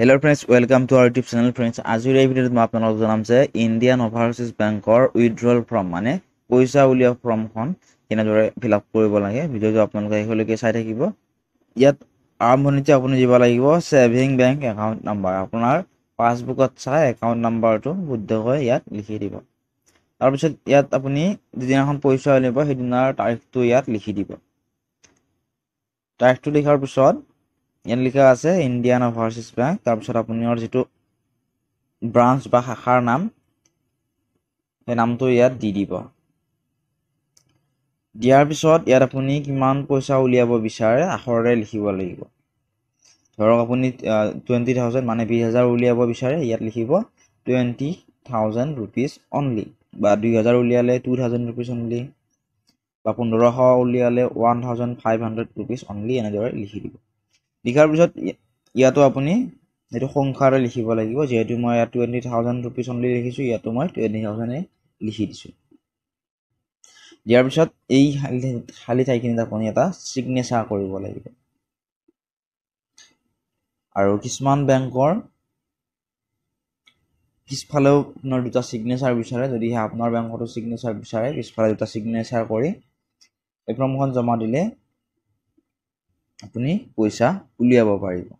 Hello friends, welcome to our YouTube channel. Friends, आजिर এই ভিডিওত মই আপোনালোকক জনাম যে ইন্ডিয়ান ওভাৰচিজ বেংকৰ উইথড্ৰল ফৰ্ম মানে পইচা উলিওৱা ফৰ্মখন কেনেদৰে ফিল আপ কৰিব লাগে। ভিডিওটো আপোনালোকে এইলৈকে চাই থাকিব। ইয়াত আৰম্ভণিতে আপুনি দিব লাগিব সেভিং বেংক একাউন্ট নাম্বাৰ। আপোনাৰ পাসবুকত চাই একাউন্ট নাম্বাৰটো শুদ্ধকৈ ইয়াত লিখি দিব। তাৰপিছত ইয়াত আপুনি যিদিনাখন পইচা উলিয়াব সেইদিনাৰ তাৰিখটো ইয়াত লিখি দিব। তাৰিখটো লিখাৰ পিছত ইয়াত লিখা আছে ইন্ডিয়ান ওভাৰচিজ বেংক। তাৰপিছত আপোনাৰ যেটো ব্ৰাঞ্চ বা শাখাৰ নাম, এই নামটো ইয়াত দি দিব। দিয়াৰ পিছত ইয়াত আপুনি কিমান পইচা উলিয়াব বিচাৰে আখৰে লিখিব লাগিব। ধৰক আপুনি 20000 মানে 20000 উলিয়াব বিচাৰে, ইয়াত লিখিব 20000 rupees only, বা 2000 উলিয়ালে 2000 rupees only, বা 1500 উলিয়ালে 1500 rupees only এনেদৰে লিখি দিব। লিখাৰ পিছত ইয়াতো আপুনি এটো সংখ্যাৰে লিখিব লাগিব। যেহেতু মই 20000 rupees only লিখিছো, ইয়াতো মই 20000 লিখি দিছো। দিয়াৰ পিছত এই খালি ঠাইখিনিত আপুনি এটা সিগনেচাৰ কৰিব লাগিব। আৰু কিসমান বেংকৰ পিছফালেও আপোনাৰ দুটা সিগনেচাৰ বিচাৰে, যদি আপোনাৰ বেংকটো সিগনেচাৰ বিচাৰে পিছফালে দুটা সিগনেচাৰ কৰি এই ফৰ্মখন জমা দিলে अपनी पैसा उलियाब पारिब।